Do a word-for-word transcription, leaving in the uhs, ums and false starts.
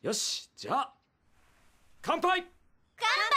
よし、じゃあ乾杯。乾杯。